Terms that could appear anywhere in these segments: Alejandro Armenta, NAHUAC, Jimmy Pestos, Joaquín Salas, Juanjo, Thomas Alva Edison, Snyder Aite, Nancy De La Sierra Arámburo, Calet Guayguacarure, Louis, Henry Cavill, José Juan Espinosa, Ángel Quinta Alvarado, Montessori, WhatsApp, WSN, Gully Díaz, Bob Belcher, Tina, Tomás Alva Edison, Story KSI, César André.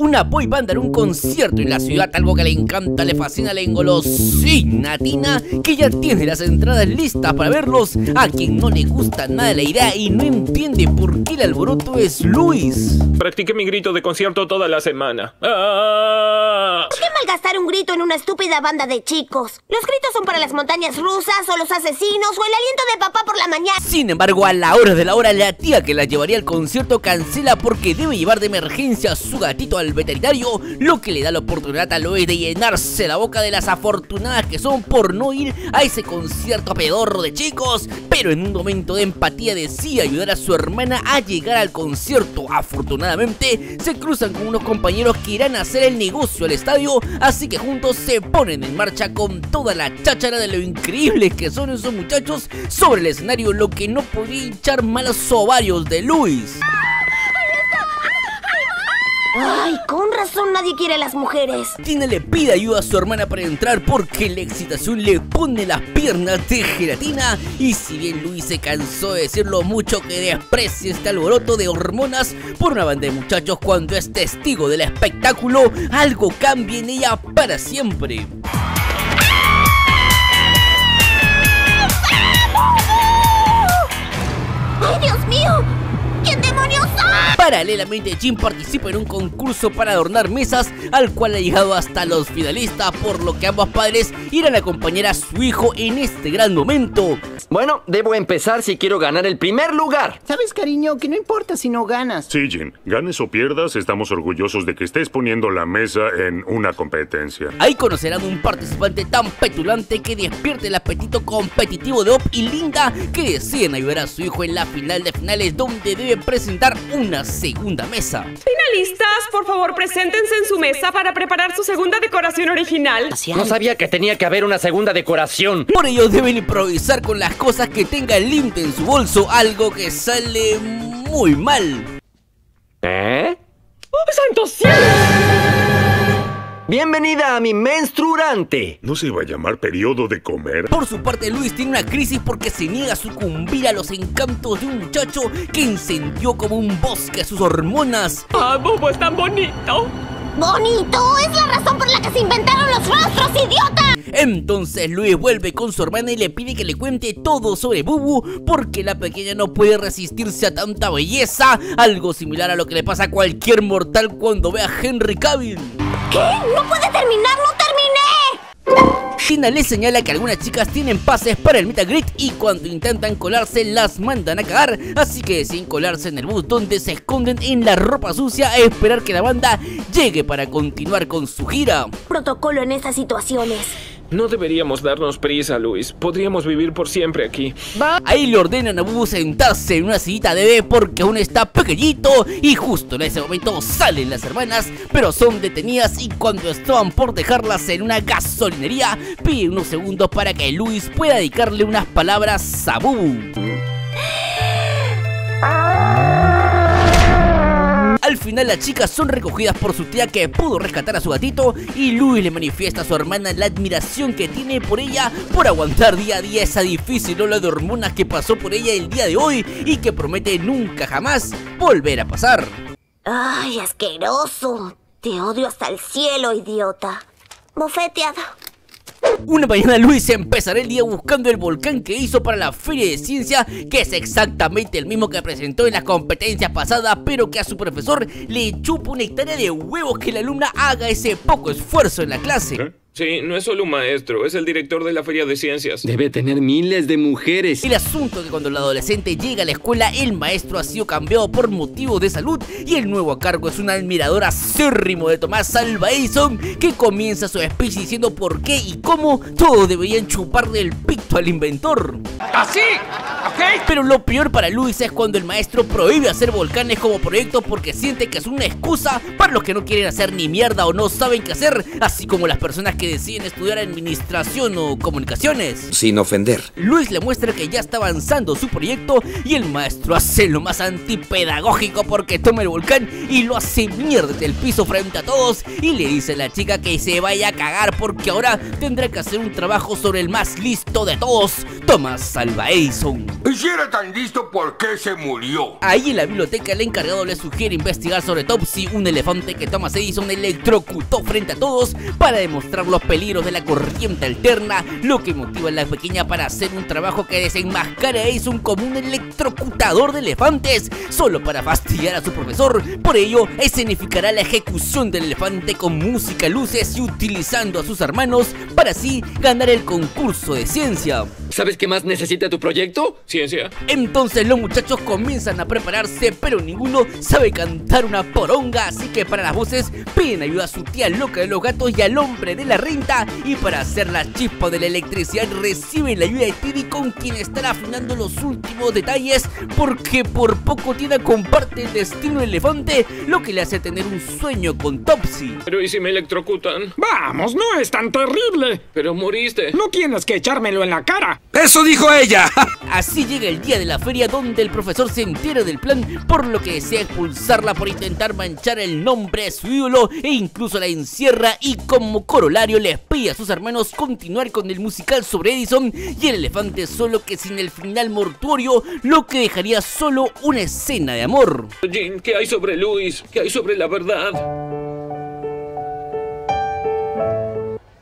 una boy band dar un concierto en la ciudad, algo que le encanta, le fascina, le engolosina a Tina, que ya tiene las entradas listas para verlos, a quien no le gusta nada la idea y no entiende por qué el alboroto es Luis. Practiqué mi grito de concierto toda la semana. ¡Ah! ¿Por qué malgastar un grito en una estúpida banda de chicos? Los gritos son para las montañas rusas o los asesinos o el aliento de papá por la mañana. Sin embargo, a la hora de la hora, la tía que la llevaría al concierto cancela porque debe llevar de emergencia a su gatito al veterinario, lo que le da la oportunidad a Lois de llenarse la boca de las afortunadas que son por no ir a ese concierto pedorro de chicos. Pero en un momento de empatía decide ayudar a su hermana a llegar al concierto. Afortunadamente se cruzan con unos compañeros que irán a hacer el negocio al estadio, así que juntos se ponen en marcha con toda la cháchara de lo increíbles que son esos muchachos sobre el escenario, lo que no podía hinchar malos ovarios de Luis. Ay, con razón nadie quiere a las mujeres. Tina le pide ayuda a su hermana para entrar porque la excitación le pone las piernas de gelatina. Y si bien Luis se cansó de decir lo mucho que desprecia este alboroto de hormonas por una banda de muchachos, cuando es testigo del espectáculo, algo cambia en ella para siempre. ¡Ay, Dios mío! ¿Quién demonios son? Paralelamente, Jim participa en un concurso para adornar mesas, al cual ha llegado hasta los finalistas, por lo que ambos padres irán a acompañar a su hijo en este gran momento. Bueno, debo empezar si quiero ganar el primer lugar. ¿Sabes, cariño? Que no importa si no ganas. Sí, Jim. Ganes o pierdas, estamos orgullosos de que estés poniendo la mesa en una competencia. Ahí conocerán un participante tan petulante que despierte el apetito competitivo de Op y Linda, que deciden ayudar a su hijo en la final de finales, donde deben presentar una segunda mesa. Finalistas, por favor, preséntense en su mesa para preparar su segunda decoración original. No sabía que tenía que haber una segunda decoración. Por ello deben improvisar con las cosas que tenga Lind en su bolso, algo que sale muy mal. ¿Eh? ¡Oh, santo cielo! ¡Bienvenida a mi menstruante! ¿No se iba a llamar periodo de comer? Por su parte, Luis tiene una crisis porque se niega a sucumbir a los encantos de un muchacho que incendió como un bosque sus hormonas. ¡Ah, Bobo es tan bonito! ¡Bonito! ¡Es la razón por la que se inventaron los rostros, idiota! Entonces Luis vuelve con su hermana y le pide que le cuente todo sobre Bubu, porque la pequeña no puede resistirse a tanta belleza, algo similar a lo que le pasa a cualquier mortal cuando ve a Henry Cavill. ¿Qué? ¡No puede terminar! ¡No terminé! Tina le señala que algunas chicas tienen pases para el meet and greet y cuando intentan colarse las mandan a cagar, así que deciden colarse en el bus, donde se esconden en la ropa sucia a esperar que la banda llegue para continuar con su gira. Protocolo en estas situaciones. No deberíamos darnos prisa, Luis. Podríamos vivir por siempre aquí. Ahí le ordenan a Bubu sentarse en una sillita de bebé porque aún está pequeñito. Y justo en ese momento salen las hermanas, pero son detenidas y cuando estaban por dejarlas en una gasolinería, pide unos segundos para que Luis pueda dedicarle unas palabras a Bubu. Al final las chicas son recogidas por su tía que pudo rescatar a su gatito y Luis le manifiesta a su hermana la admiración que tiene por ella por aguantar día a día esa difícil ola de hormonas que pasó por ella el día de hoy y que promete nunca jamás volver a pasar. ¡Ay, asqueroso! Te odio hasta el cielo, idiota. Bofeteado. Una mañana Luis empezará el día buscando el volcán que hizo para la feria de ciencia, que es exactamente el mismo que presentó en las competencias pasadas, pero que a su profesor le chupa una hectárea de huevos que la alumna haga ese poco esfuerzo en la clase. ¿Eh? Sí, no es solo un maestro, es el director de la feria de ciencias. Debe tener miles de mujeres. El asunto es que cuando el adolescente llega a la escuela, el maestro ha sido cambiado por motivos de salud y el nuevo a cargo es un admirador acérrimo de Tomás Alva Edison, que comienza su speech diciendo por qué y cómo todos deberían chuparle el pito al inventor. ¿Así? ¿Ok? Pero lo peor para Luis es cuando el maestro prohíbe hacer volcanes como proyectos porque siente que es una excusa para los que no quieren hacer ni mierda o no saben qué hacer, así como las personas que deciden estudiar administración o comunicaciones. Sin ofender, Luis le muestra que ya está avanzando su proyecto y el maestro hace lo más antipedagógico porque toma el volcán y lo hace mierda del piso frente a todos y le dice a la chica que se vaya a cagar porque ahora tendrá que hacer un trabajo sobre el más listo de todos, Thomas Alva Edison. Si era tan listo, ¿por qué se murió? Ahí en la biblioteca el encargado le sugiere investigar sobre Topsy, un elefante que Thomas Edison electrocutó frente a todos para demostrar los peligros de la corriente alterna, lo que motiva a la pequeña para hacer un trabajo que desenmascara a Edison como un electrocutador de elefantes, solo para fastidiar a su profesor. Por ello, escenificará la ejecución del elefante con música, luces y utilizando a sus hermanos para así ganar el concurso de ciencia. ¿Sabes qué más necesita tu proyecto? Ciencia. Entonces los muchachos comienzan a prepararse, pero ninguno sabe cantar una poronga, así que para las voces piden ayuda a su tía loca de los gatos y al hombre de la renta, y para hacer la chispa de la electricidad reciben la ayuda de Teddy, con quien estará afinando los últimos detalles porque por poco Tina comparte el destino del elefante, lo que le hace tener un sueño con Topsy. Pero ¿y si me electrocutan? Vamos, no es tan terrible. Pero moriste. No tienes que echármelo en la cara. ¡Eso dijo ella! Así llega el día de la feria donde el profesor se entera del plan, por lo que desea expulsarla por intentar manchar el nombre de su ídolo e incluso la encierra, y como corolario les pide a sus hermanos continuar con el musical sobre Edison y el elefante, solo que sin el final mortuorio, lo que dejaría solo una escena de amor. Jim, ¿qué hay sobre Luis? ¿Qué hay sobre la verdad?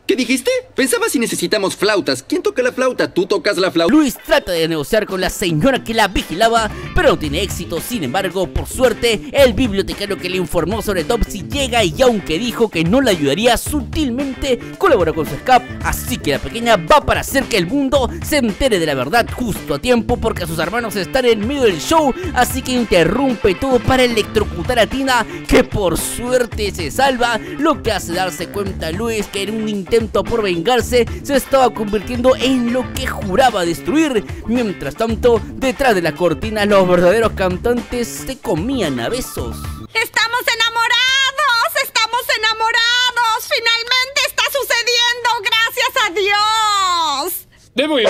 ¿Qué dijiste? Pensaba si necesitamos flautas. ¿Quién toca la flauta? ¿Tú tocas la flauta? Luis trata de negociar con la señora que la vigilaba, pero no tiene éxito. Sin embargo, por suerte, el bibliotecario que le informó sobre Topsy llega y, aunque dijo que no la ayudaría, sutilmente colaboró con su escape. Así que la pequeña va para hacer que el mundo se entere de la verdad justo a tiempo, porque sus hermanos están en medio del show, así que interrumpe todo para electrocutar a Tina, que por suerte se salva, lo que hace darse cuenta a Luis que en un intento por vengarse se estaba convirtiendo en lo que juraba destruir. Mientras tanto, detrás de la cortina, los verdaderos cantantes se comían a besos. ¡Estamos enamorados! ¡Estamos enamorados! ¡Finalmente está sucediendo! ¡Gracias a Dios!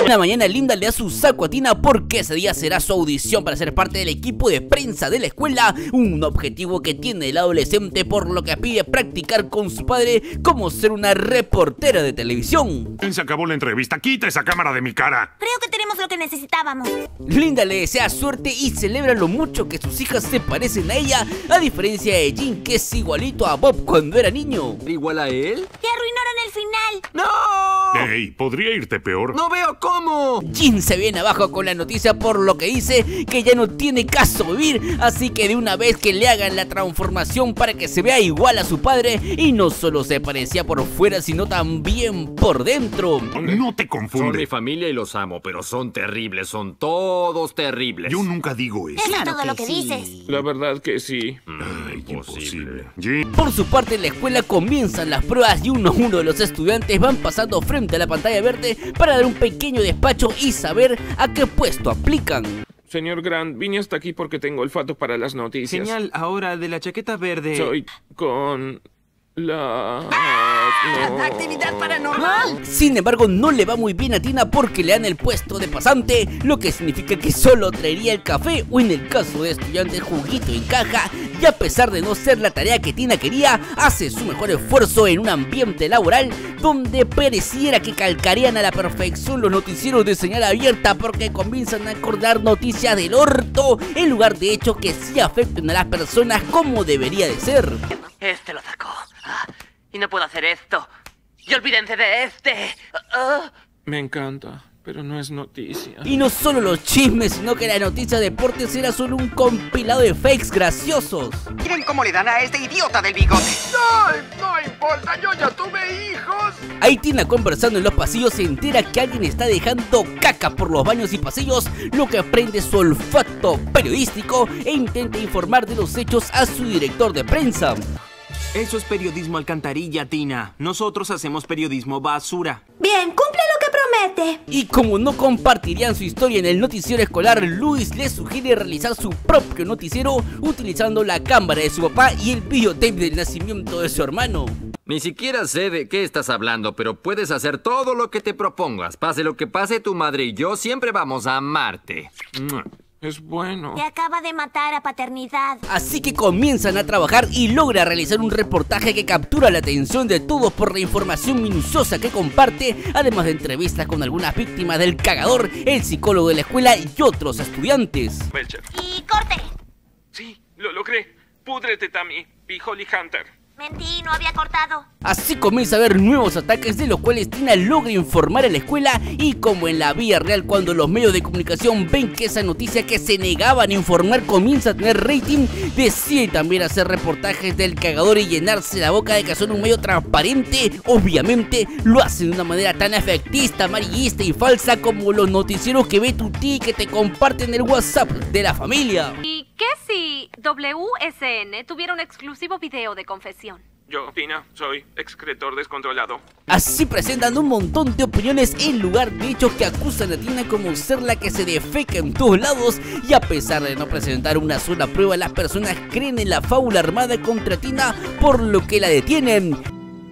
Una mañana Linda le da su saco a Tina porque ese día será su audición para ser parte del equipo de prensa de la escuela, un objetivo que tiene el adolescente, por lo que pide practicar con su padre cómo ser una reportera de televisión. Se acabó la entrevista, quita esa cámara de mi cara. Creo que tenemos lo que necesitábamos. Linda le desea suerte y celebra lo mucho que sus hijas se parecen a ella, a diferencia de Jim, que es igualito a Bob cuando era niño. ¿Igual a él? Te arruinaron el final. ¡No! Ey, podría irte peor. No veo cómo. Jim se viene abajo con la noticia, por lo que dice que ya no tiene caso vivir, así que de una vez que le hagan la transformación para que se vea igual a su padre, y no solo se parecía por fuera sino también por dentro. No te confundes. Son mi familia y los amo, pero son terribles, son todos terribles. Yo nunca digo eso. Es claro todo que lo que sí dices. La verdad que sí. Ay, imposible. Jim. Por su parte, en la escuela comienzan las pruebas y uno a uno de los estudiantes van pasando frente a la pantalla verde para dar un pequeño despacho y saber a qué puesto aplican. Señor Grant, vine hasta aquí porque tengo olfato para las noticias. Señal ahora de la chaqueta verde. Soy con... la... no. ¡Actividad paranormal! Sin embargo, no le va muy bien a Tina porque le dan el puesto de pasante, lo que significa que solo traería el café o, en el caso de estudiantes, juguito en caja, y a pesar de no ser la tarea que Tina quería, hace su mejor esfuerzo en un ambiente laboral donde pareciera que calcarían a la perfección los noticieros de señal abierta, porque comienzan a acordar noticias del orto en lugar de hechos que sí afecten a las personas como debería de ser. Este lo sacó. Y no puedo hacer esto. Y olvídense de este. Me encanta, pero no es noticia. Y no solo los chismes, sino que la noticia de deportes era solo un compilado de fakes graciosos. Miren cómo le dan a este idiota del bigote. No importa, yo ya tuve hijos. Ahí Tina, conversando en los pasillos, se entera que alguien está dejando caca por los baños y pasillos, lo que prende su olfato periodístico e intenta informar de los hechos a su director de prensa. Eso es periodismo alcantarilla, Tina. Nosotros hacemos periodismo basura. Bien, cumple lo que promete. Y como no compartirían su historia en el noticiero escolar, Luis les sugiere realizar su propio noticiero utilizando la cámara de su papá y el videotape del nacimiento de su hermano. Ni siquiera sé de qué estás hablando, pero puedes hacer todo lo que te propongas. Pase lo que pase, tu madre y yo siempre vamos a amarte. Es bueno. Te acaba de matar a paternidad. Así que comienzan a trabajar y logra realizar un reportaje que captura la atención de todos por la información minuciosa que comparte, además de entrevistas con algunas víctimas del cagador, el psicólogo de la escuela y otros estudiantes. Belcher. Y corte. Sí, lo logré. Púdrete, Tammy. Pijoli Hunter. Mentí, no había cortado. Así comienza a haber nuevos ataques, de los cuales Tina logra informar a la escuela. Y como en la vida real, cuando los medios de comunicación ven que esa noticia que se negaban a informar comienza a tener rating, decide también hacer reportajes del cagador y llenarse la boca de que son un medio transparente. Obviamente lo hacen de una manera tan efectista, amarillista y falsa como los noticieros que ve tu tía y que te comparten el WhatsApp de la familia. ¿Y qué si WSN tuviera un exclusivo video de confesión? Yo, Tina, soy excretor descontrolado. Así presentan un montón de opiniones en lugar de hechos que acusan a Tina como ser la que se defeca en todos lados. Y a pesar de no presentar una sola prueba, las personas creen en la fábula armada contra Tina, por lo que la detienen.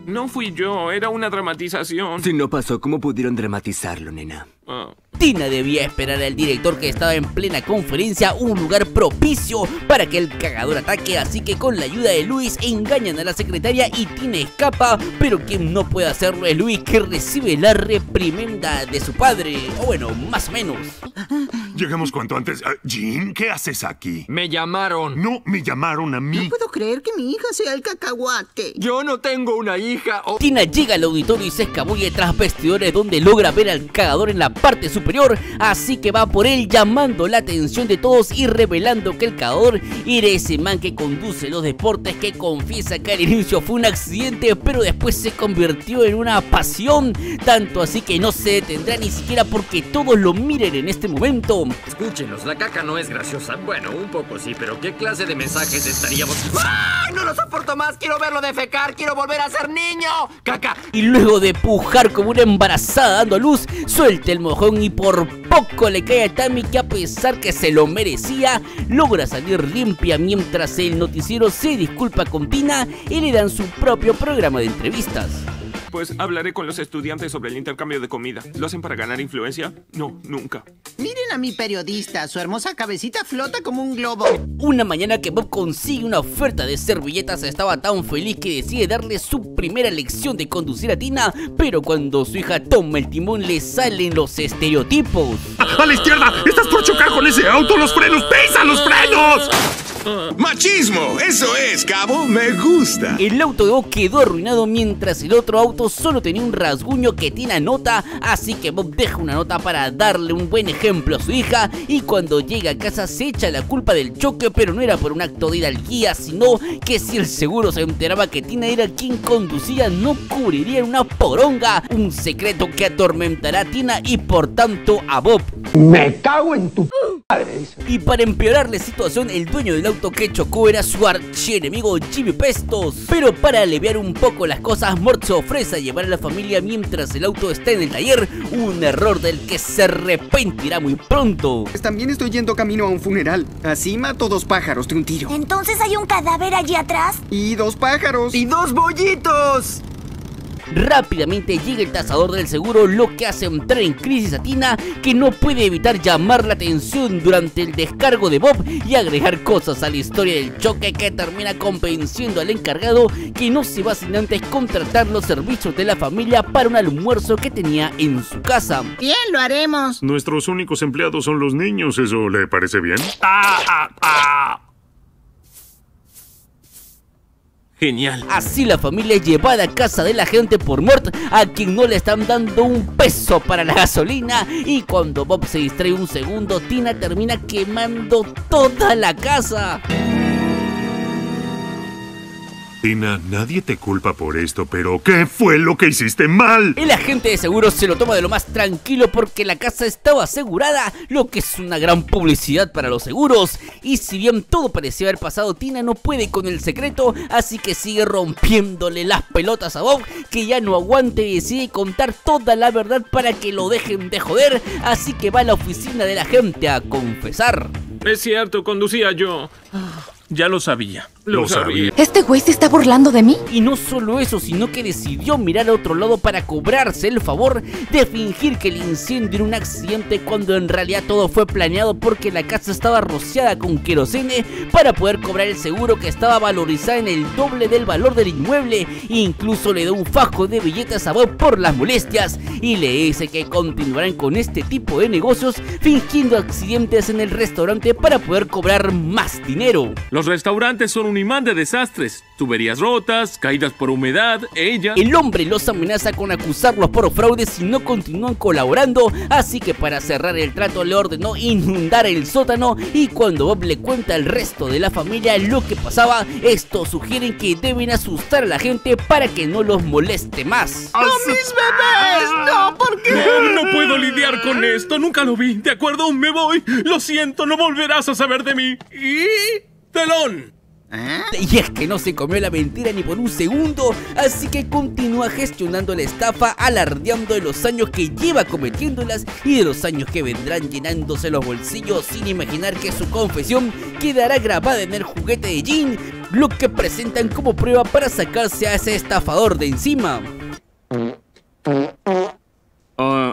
No fui yo, era una dramatización. Si no pasó, ¿cómo pudieron dramatizarlo, nena? Tina debía esperar al director, que estaba en plena conferencia, un lugar propicio para que el cagador ataque. Así que con la ayuda de Luis engañan a la secretaria y Tina escapa, pero quien no puede hacerlo es Luis, que recibe la reprimenda de su padre, o bueno, más o menos. Llegamos cuanto antes. Jim, ¿qué haces aquí? Me llamaron. No, me llamaron a mí. No puedo creer que mi hija sea el cacahuate. Yo no tengo una hija. Tina llega al auditorio y se escabulle tras vestidores, donde logra ver al cagador en la parte superior. Así que va por él, llamando la atención de todos y revelando que el cagador era ese man que conduce los deportes, que confiesa que al inicio fue un accidente, pero después se convirtió en una pasión. Tanto así que no se detendrá ni siquiera porque todos lo miren en este momento. Escúchenos, la caca no es graciosa. Bueno, un poco sí, pero ¿qué clase de mensajes estaríamos...? ¡Ah! ¡No lo soporto más! ¡Quiero verlo defecar! ¡Quiero volver a ser niño! ¡Caca! Y luego de pujar como una embarazada dando a luz, suelta el mojón y por poco le cae a Tammy, que a pesar que se lo merecía, logra salir limpia, mientras el noticiero se disculpa con Tina y le dan su propio programa de entrevistas. Pues hablaré con los estudiantes sobre el intercambio de comida. ¿Lo hacen para ganar influencia? No, nunca. Miren a mi periodista, su hermosa cabecita flota como un globo. Una mañana que Bob consigue una oferta de servilletas, estaba tan feliz que decide darle su primera lección de conducir a Tina, pero cuando su hija toma el timón le salen los estereotipos. ¡A la izquierda! ¡Estás por chocar con ese auto! ¡Los frenos! ¡Pisa los frenos! ¡Machismo! ¡Eso es, cabo! ¡Me gusta! El auto de Bob quedó arruinado, mientras el otro auto solo tenía un rasguño que Tina nota. Así que Bob deja una nota para darle un buen ejemplo a su hija, y cuando llega a casa se echa la culpa del choque, pero no era por un acto de hidalguía, sino que si el seguro se enteraba que Tina era quien conducía, no cubriría una poronga. Un secreto que atormentará a Tina y por tanto a Bob. ¡Me cago en tu madre! Y para empeorar la situación, el dueño del auto que chocó era su archienemigo Jimmy Pestos. Pero para aliviar un poco las cosas, Mort se ofrece a llevar a la familia mientras el auto está en el taller, un error del que se arrepentirá muy pronto. También estoy yendo camino a un funeral, así mato dos pájaros de un tiro. ¿Entonces hay un cadáver allí atrás? Y dos pájaros. Y dos bollitos. Rápidamente llega el tasador del seguro, lo que hace entrar en crisis a Tina, que no puede evitar llamar la atención durante el descargo de Bob y agregar cosas a la historia del choque, que termina convenciendo al encargado que no se va sin antes contratar los servicios de la familia para un almuerzo que tenía en su casa. Bien, lo haremos. Nuestros únicos empleados son los niños, ¿eso le parece bien? Genial. Así la familia es llevada a casa de la gente por Mort, a quien no le están dando un peso para la gasolina. Y cuando Bob se distrae un segundo, Tina termina quemando toda la casa. Tina, nadie te culpa por esto, pero ¿qué fue lo que hiciste mal? El agente de seguros se lo toma de lo más tranquilo porque la casa estaba asegurada, lo que es una gran publicidad para los seguros. Y si bien todo parecía haber pasado, Tina no puede con el secreto, así que sigue rompiéndole las pelotas a Bob, que ya no aguanta y decide contar toda la verdad para que lo dejen de joder. Así que va a la oficina de la gente a confesar. Es cierto, conducía yo. Ya lo sabía. Lo sabía. ¿Este güey se está burlando de mí? Y no solo eso, sino que decidió mirar a otro lado para cobrarse el favor de fingir que el incendio era un accidente, cuando en realidad todo fue planeado porque la casa estaba rociada con querosene para poder cobrar el seguro, que estaba valorizada en el doble del valor del inmueble. Incluso le da un fajo de billetes a Bob por las molestias y le dice que continuarán con este tipo de negocios fingiendo accidentes en el restaurante para poder cobrar más dinero. Los restaurantes son un imán de desastres, tuberías rotas, caídas por humedad, ella... El hombre los amenaza con acusarlos por fraude si no continúan colaborando, así que para cerrar el trato le ordenó inundar el sótano, y cuando Bob le cuenta al resto de la familia lo que pasaba, estos sugieren que deben asustar a la gente para que no los moleste más. ¡No, mis bebés! ¡No! ¿Por qué? No puedo lidiar con esto, nunca lo vi, ¿de acuerdo? Me voy, lo siento, no volverás a saber de mí. Y... telón. ¿Eh? Y es que no se comió la mentira ni por un segundo, así que continúa gestionando la estafa, alardeando de los años que lleva cometiéndolas y de los años que vendrán llenándose los bolsillos, sin imaginar que su confesión quedará grabada en el juguete de Jean, lo que presentan como prueba para sacarse a ese estafador de encima.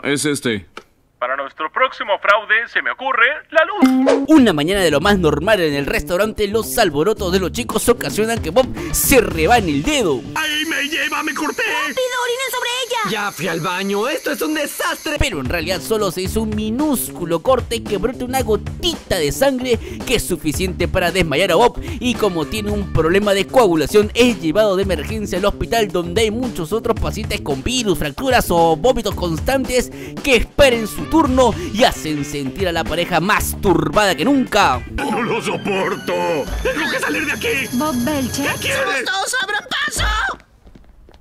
Es este. Para nuestro próximo fraude se me ocurre la luz. Una mañana de lo más normal en el restaurante, los alborotos de los chicos ocasionan que Bob se rebane el dedo. ¡Ay, me lleva, me corté! ¡Rápido, orinen sobre ella! Ya fui al baño, esto es un desastre. Pero en realidad solo se hizo un minúsculo corte que brota una gotita de sangre que es suficiente para desmayar a Bob, y como tiene un problema de coagulación es llevado de emergencia al hospital, donde hay muchos otros pacientes con virus, fracturas o vómitos constantes que esperen su turno y hacen sentir a la pareja más turbada que nunca. ¡No lo soporto! ¡Tengo que salir de aquí! Bob Belcher. ¿Qué quieres? ¡Todos abran paso!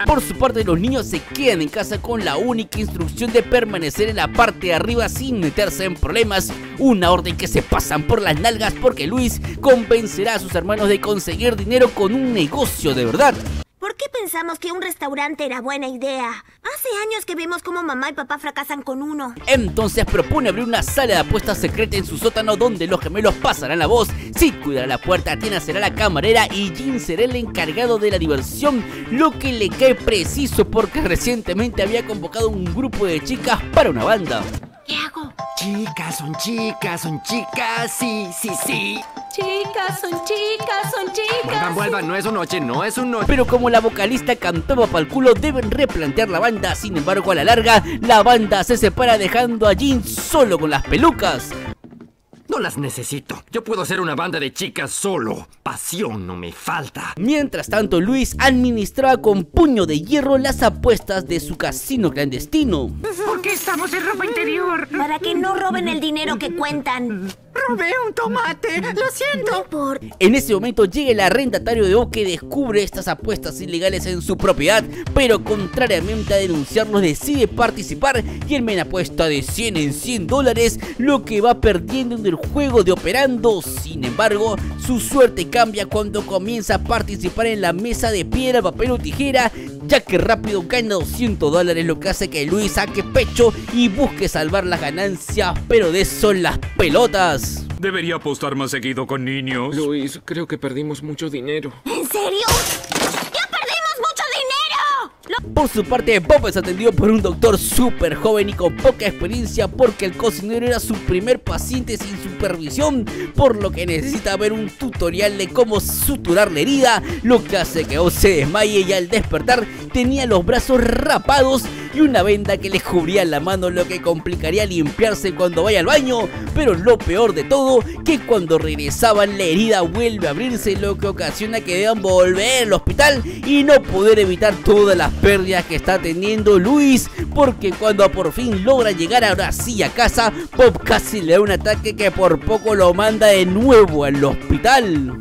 Por su parte, los niños se quedan en casa con la única instrucción de permanecer en la parte de arriba sin meterse en problemas, una orden que se pasan por las nalgas porque Luis convencerá a sus hermanos de conseguir dinero con un negocio de verdad. ¿Por qué pensamos que un restaurante era buena idea? Hace años que vimos cómo mamá y papá fracasan con uno. Entonces propone abrir una sala de apuestas secreta en su sótano, donde los gemelos pasarán la voz, Sid cuidará la puerta, Tina será la camarera y Jean será el encargado de la diversión, lo que le cae preciso porque recientemente había convocado un grupo de chicas para una banda. ¿Qué hago? Chicas, son chicas, son chicas, sí, sí, sí. Chicas, son chicas, son chicas. Vuelvan, vuelvan, no es una noche, no es una noche. Pero como la vocalista cantaba pa'l culo, deben replantear la banda. Sin embargo, a la larga, la banda se separa, dejando a Jean solo con las pelucas. No las necesito, yo puedo ser una banda de chicas solo, pasión no me falta. Mientras tanto, Luis administraba con puño de hierro las apuestas de su casino clandestino. ¿Por qué estamos en ropa interior? Para que no roben el dinero que cuentan. Robé un tomate, lo siento. Por... En ese momento llega el arrendatario de O, que descubre estas apuestas ilegales en su propiedad, pero contrariamente a denunciarlos decide participar y el men apuesta de 100 en $100, lo que va perdiendo en el juego de operando. Sin embargo, su suerte cambia cuando comienza a participar en la mesa de piedra, papel o tijera, ya que rápido gana $200, lo que hace que Luis saque pecho y busque salvar las ganancias, pero de eso las pelotas. Debería apostar más seguido con niños. Luis, creo que perdimos mucho dinero. ¿En serio? Por su parte, Bob es atendido por un doctor súper joven y con poca experiencia, porque el cocinero era su primer paciente sin supervisión, por lo que necesita ver un tutorial de cómo suturar la herida, lo que hace que Bob se desmaye, y al despertar tenía los brazos rapados y una venda que le cubría la mano, lo que complicaría limpiarse cuando vaya al baño. Pero lo peor de todo, que cuando regresaban la herida vuelve a abrirse, lo que ocasiona que deban volver al hospital y no poder evitar todas las pérdidas que está teniendo Luis, porque cuando por fin logra llegar ahora sí a casa, Bob casi le da un ataque que por poco lo manda de nuevo al hospital.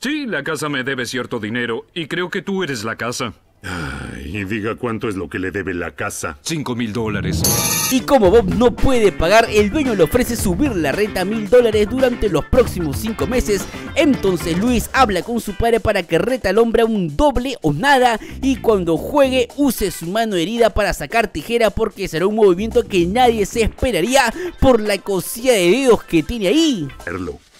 Sí, la casa me debe cierto dinero y creo que tú eres la casa. Ay, y diga cuánto es lo que le debe la casa. $5,000. Y como Bob no puede pagar, el dueño le ofrece subir la renta a $1,000 durante los próximos 5 meses. Entonces Luis habla con su padre para que reta al hombre a un doble o nada, y cuando juegue use su mano herida para sacar tijera, porque será un movimiento que nadie se esperaría por la cosilla de dedos que tiene ahí.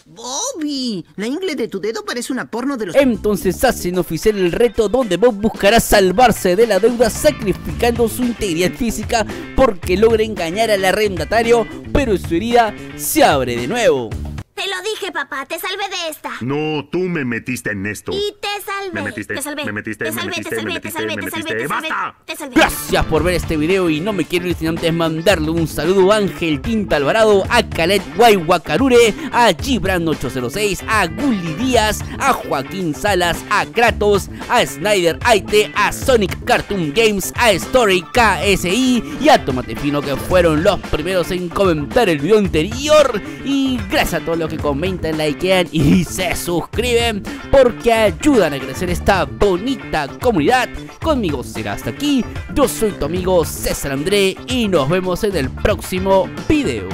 Bobby, la ingle de tu dedo parece una porno de los... Entonces hacen oficial el reto donde Bob buscará salvarse de la deuda sacrificando su integridad física porque logra engañar al arrendatario, pero su herida se abre de nuevo. Te lo dije, papá, te salvé de esta. No, tú me metiste en esto. Y te salvé. Me metiste, te salvé, me metiste, te salvé, te salvé, te salvé. ¡Basta! Te salvé. Gracias por ver este video y no me quiero ir sin antes mandarle un saludo a Ángel Quinta Alvarado, a Calet Guayguacarure, a Gibran 806, a Gully Díaz, a Joaquín Salas, a Kratos, a Snyder Aite, a Sonic Cartoon Games, a Story KSI y a Tomate Fino, que fueron los primeros en comentar el video anterior. Y gracias a todos los que comentan, likean y se suscriben porque ayudan a crecer esta bonita comunidad. Conmigo será hasta aquí. Yo soy tu amigo César André y nos vemos en el próximo video.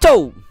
¡Chau!